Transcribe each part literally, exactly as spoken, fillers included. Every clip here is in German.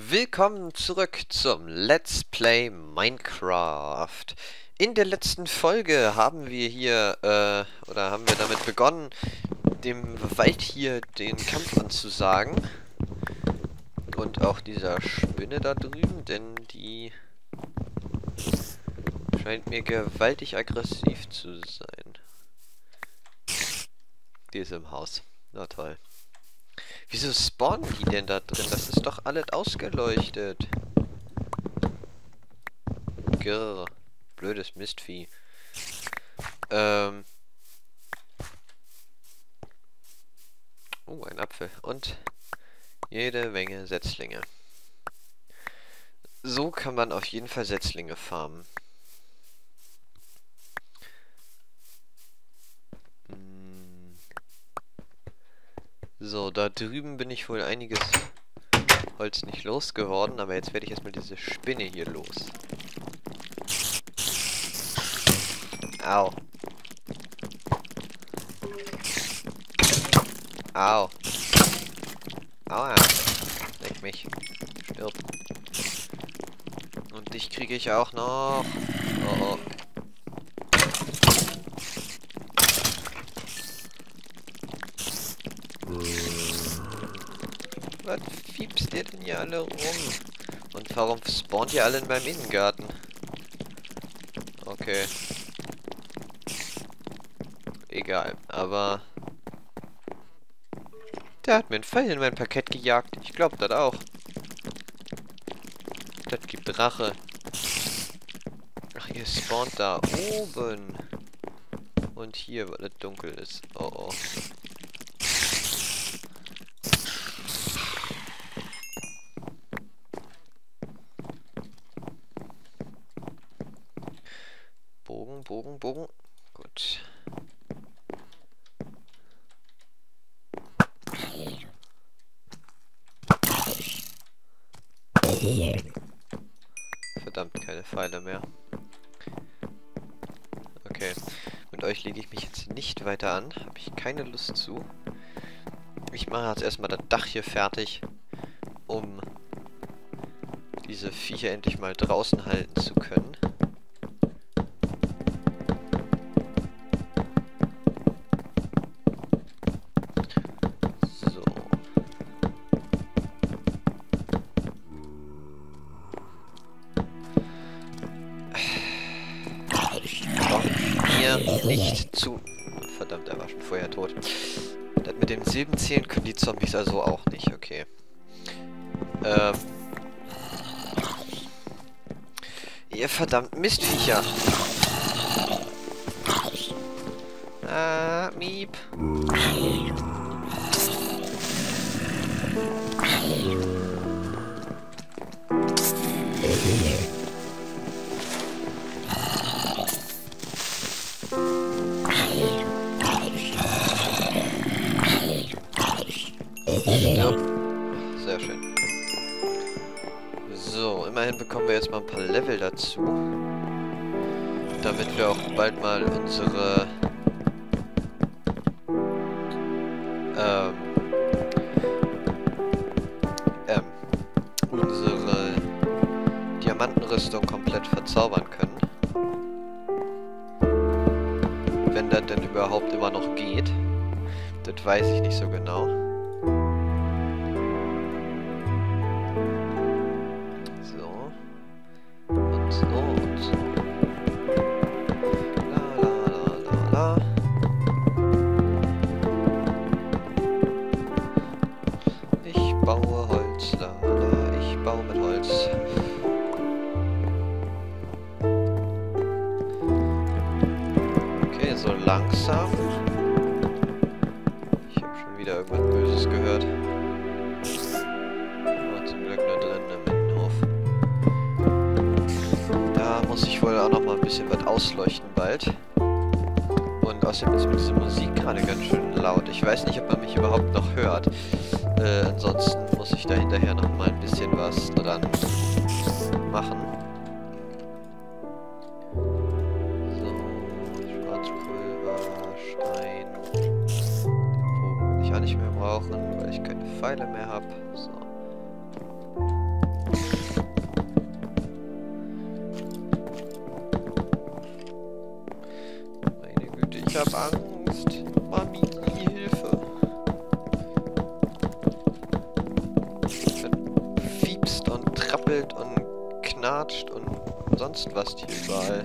Willkommen zurück zum Let's Play Minecraft. In der letzten Folge haben wir hier, äh, oder haben wir damit begonnen, dem Wald hier den Kampf anzusagen. Und auch dieser Spinne da drüben, denn die scheint mir gewaltig aggressiv zu sein. Die ist im Haus. Na toll. Wieso spawnen die denn da drin? Das ist doch alles ausgeleuchtet. Grrr. Blödes Mistvieh. Ähm. Oh, ein Apfel. Und jede Menge Setzlinge. So kann man auf jeden Fall Setzlinge farmen. So, da drüben bin ich wohl einiges Holz nicht losgeworden, aber jetzt werde ich erstmal diese Spinne hier los. Au. Au. Aua. Leck mich. Stirb. Und dich kriege ich auch noch. Oh oh. Was fiebst ihr denn hier alle rum? Und warum spawnt ihr alle in meinem Innengarten? Okay. Egal, aber... Der hat mir einen Pfeil in mein Parkett gejagt. Ich glaube, das auch. Das gibt Rache. Ach, ihr spawnt da oben. Und hier, weil es dunkel ist. Oh oh. Bogen, Bogen, Bogen. Gut. Verdammt, keine Pfeile mehr. Okay. Mit euch lege ich mich jetzt nicht weiter an. Habe ich keine Lust zu. Ich mache jetzt erstmal das Dach hier fertig, um diese Viecher endlich mal draußen halten zu können. Nicht zu... Verdammt, er war schon vorher tot. Das mit dem Silbenzählen können die Zombies also auch nicht, okay. Ähm. Ihr verdammt Mistviecher. Ah, miep. Sehr schön. So, immerhin bekommen wir jetzt mal ein paar Level dazu. Damit wir auch bald mal unsere ähm, ähm, unsere Diamantenrüstung komplett verzaubern können. Wenn das denn überhaupt immer noch geht. Das weiß ich nicht so genau. So langsam. Ich habe schon wieder irgendwas Böses gehört. Aber zum Glück nur drin im Innenhof. Da muss ich wohl auch noch mal ein bisschen was ausleuchten bald. Und außerdem ist mir diese Musik gerade ganz schön laut. Ich weiß nicht, ob man mich überhaupt noch hört. Äh, ansonsten muss ich da hinterher noch mal ein bisschen was dran machen. Nicht mehr brauchen, weil ich keine Pfeile mehr habe. So. habe Angst. Mami, Hilfe. Fiepst und trappelt und knatscht und sonst was hier überall.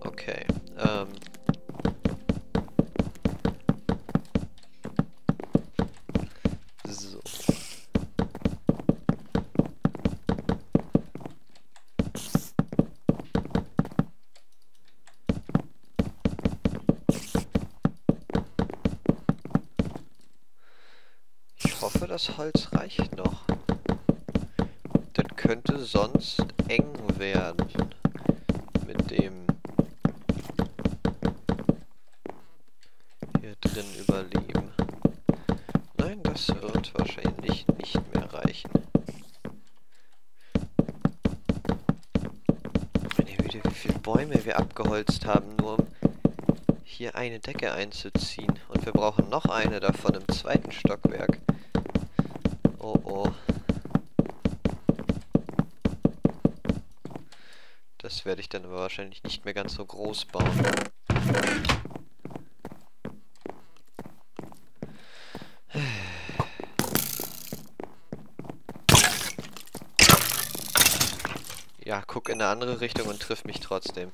Okay, ähm. So. Ich hoffe, das Holz reicht noch. Das könnte sonst eng werden mit dem hier drin überleben. Nein, das wird wahrscheinlich nicht mehr reichen. Meine Güte, wie viele Bäume wir abgeholzt haben, nur um hier eine Decke einzuziehen. Und wir brauchen noch eine davon im zweiten Stockwerk. Oh oh. Das werde ich dann aber wahrscheinlich nicht mehr ganz so groß bauen. Ja, guck in eine andere Richtung und triff mich trotzdem.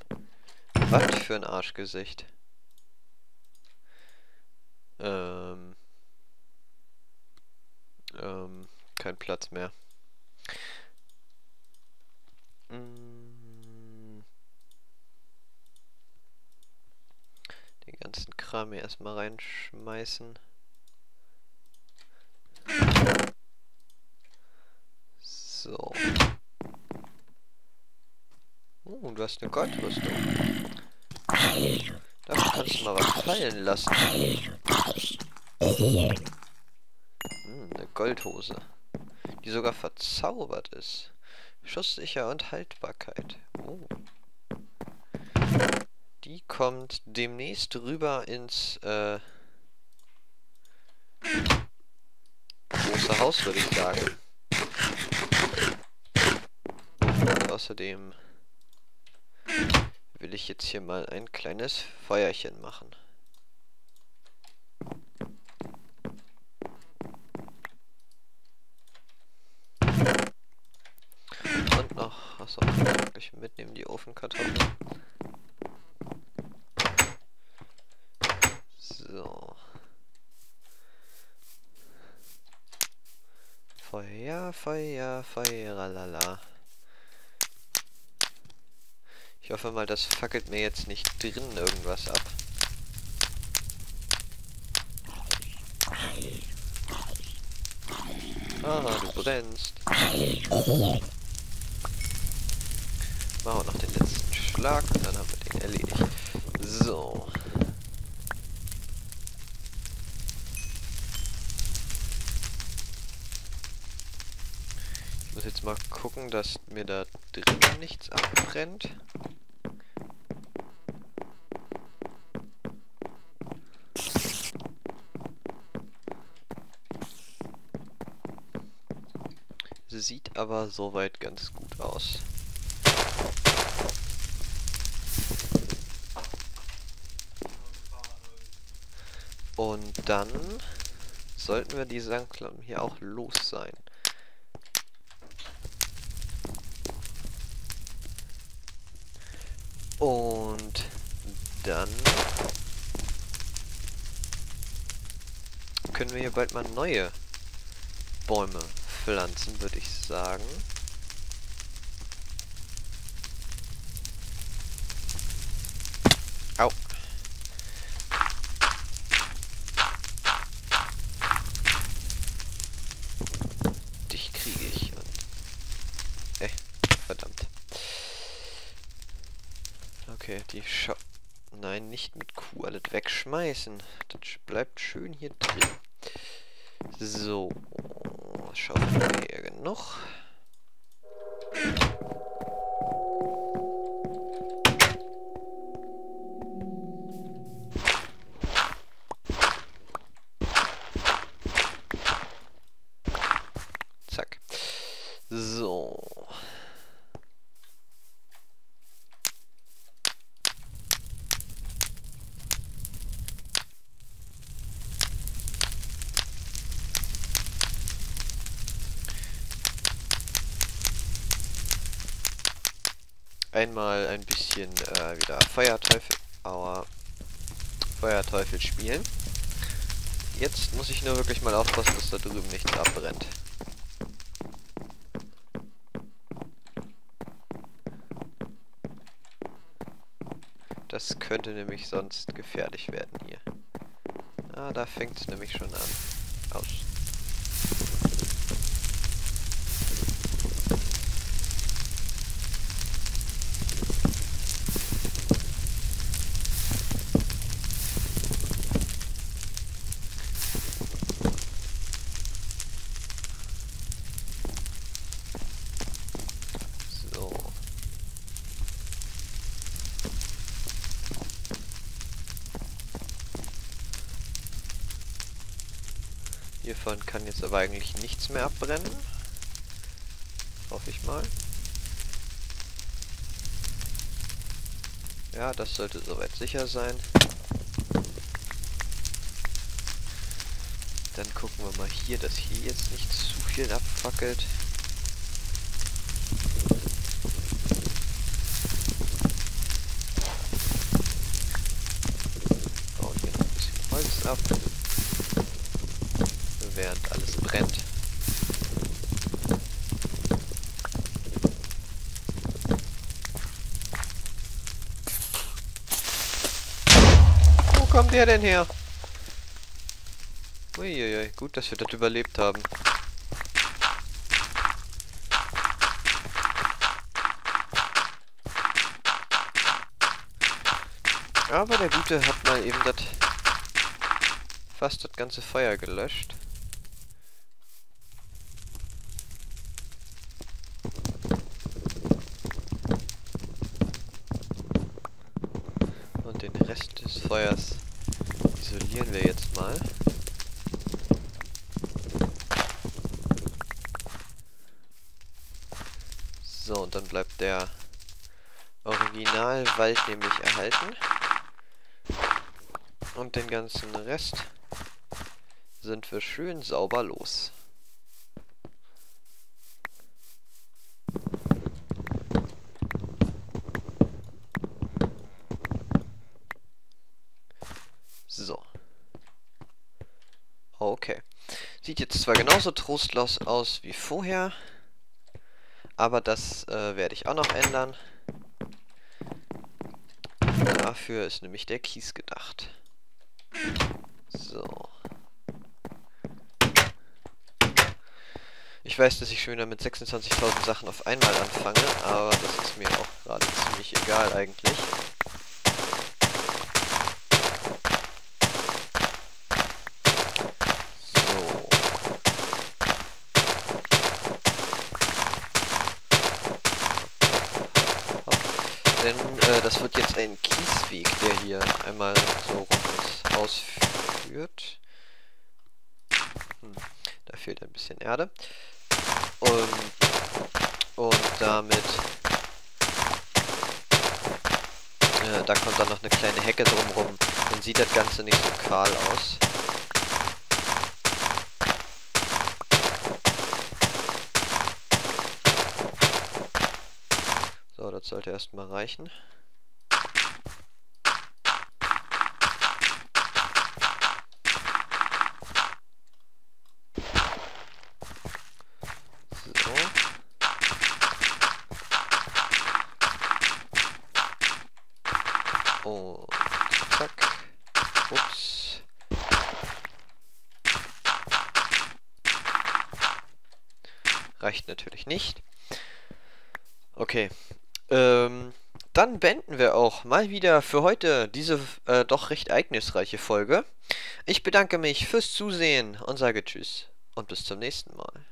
Was für ein Arschgesicht. Ähm. Ähm, kein Platz mehr. Den ganzen Kram hier erstmal reinschmeißen. So. Oh, du hast eine Goldrüstung. Da kannst du mal was fallen lassen. Hm, eine Goldhose. Die sogar verzaubert ist. Schusssicher und Haltbarkeit. Oh. Die kommt demnächst rüber ins äh, große Haus, würde ich sagen. Und außerdem will ich jetzt hier mal ein kleines Feuerchen machen. Und noch, achso, ich mitnehmen die Ofenkartoffeln. So. Feuer, Feuer, Feuer, lala. Ich hoffe mal, das fackelt mir jetzt nicht drin irgendwas ab. Ah, du brennst. Machen wir noch den letzten Schlag und dann haben wir den erledigt. So. Ich muss jetzt mal gucken, dass mir da drin nichts abbrennt. Sieht aber soweit ganz gut aus. Und dann sollten wir die Sandklappen hier auch los sein. Und dann können wir hier bald mal neue Bäume pflanzen, würde ich sagen. Au. Dich kriege ich. Ey, verdammt. Okay, die Schau... Nein, nicht mit Kuh alles wegschmeißen. Das bleibt schön hier drin. So. Schaufeln wir hier genug. Zack. So. einmal ein bisschen äh, wieder Feuerteufel, aua, Feuerteufel spielen. Jetzt muss ich nur wirklich mal aufpassen, dass da drüben nichts abbrennt. Das könnte nämlich sonst gefährlich werden hier. Ah, da fängt es nämlich schon an. Aus. Hiervon kann jetzt aber eigentlich nichts mehr abbrennen. Hoffe ich mal. Ja, das sollte soweit sicher sein. Dann gucken wir mal hier, dass hier jetzt nicht zu viel abfackelt. Bauen hier noch ein bisschen Holz ab, während alles brennt. Wo kommt der denn her? Uiuiui, gut, dass wir das überlebt haben. Aber der Gute hat mal eben das fast das ganze Feuer gelöscht. Des Feuers isolieren wir jetzt mal. So, und dann bleibt der Originalwald nämlich erhalten. Und den ganzen Rest sind wir schön sauber los. So. Okay. Sieht jetzt zwar genauso trostlos aus wie vorher, aber das äh, werde ich auch noch ändern. Dafür ist nämlich der Kies gedacht. So. Ich weiß, dass ich schon wieder mit sechsundzwanzigtausend Sachen auf einmal anfange, aber das ist mir auch gerade ziemlich egal eigentlich. Denn äh, das wird jetzt ein Kiesweg, der hier einmal so rum ins Haus führt. Hm, da fehlt ein bisschen Erde. Und, und damit... Äh, da kommt dann noch eine kleine Hecke drumrum. Dann sieht das Ganze nicht so kahl aus. Das sollte erstmal reichen. So. Und zack. Ups. Reicht natürlich nicht. Okay. Ähm, dann beenden wir auch mal wieder für heute diese äh, doch recht ereignisreiche Folge. Ich bedanke mich fürs Zusehen und sage Tschüss und bis zum nächsten Mal.